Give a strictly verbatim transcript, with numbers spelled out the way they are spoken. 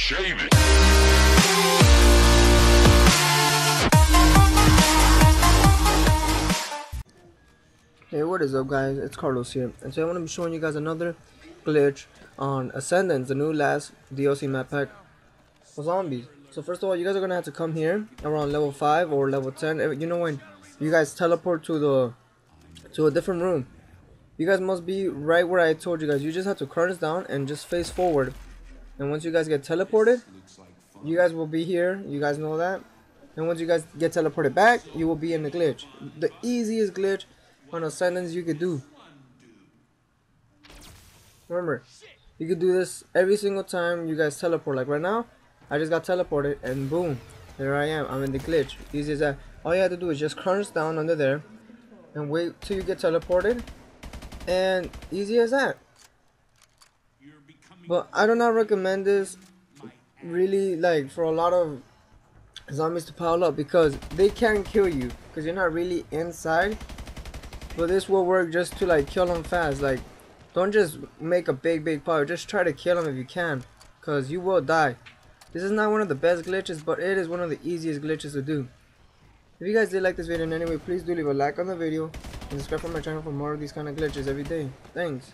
Shave it. Hey, what is up guys, it's Carlos here, and so I'm going to be showing you guys another glitch on Ascendance, the new last D L C map pack for zombies. So first of all, you guys are going to have to come here around level five or level ten, you know, when you guys teleport to the to a different room. You guys must be right where I told you guys. You just have to curse down and just face forward, and once you guys get teleported, you guys will be here, you guys know that. And once you guys get teleported back, you will be in the glitch, the easiest glitch on Ascendance you could do. Remember, you could do this every single time you guys teleport. Like right now, I just got teleported and boom, there I am, I'm in the glitch. Easy as that. All you have to do is just crunch down under there and wait till you get teleported, and easy as that. But I do not recommend this really, like, for a lot of zombies to pile up, because they can kill you because you're not really inside. But this will work just to like kill them fast. Like, don't just make a big big pile, just try to kill them if you can, because you will die. This is not one of the best glitches, but it is one of the easiest glitches to do. If you guys did like this video in any way, please do leave a like on the video and subscribe for my channel for more of these kind of glitches every day. Thanks.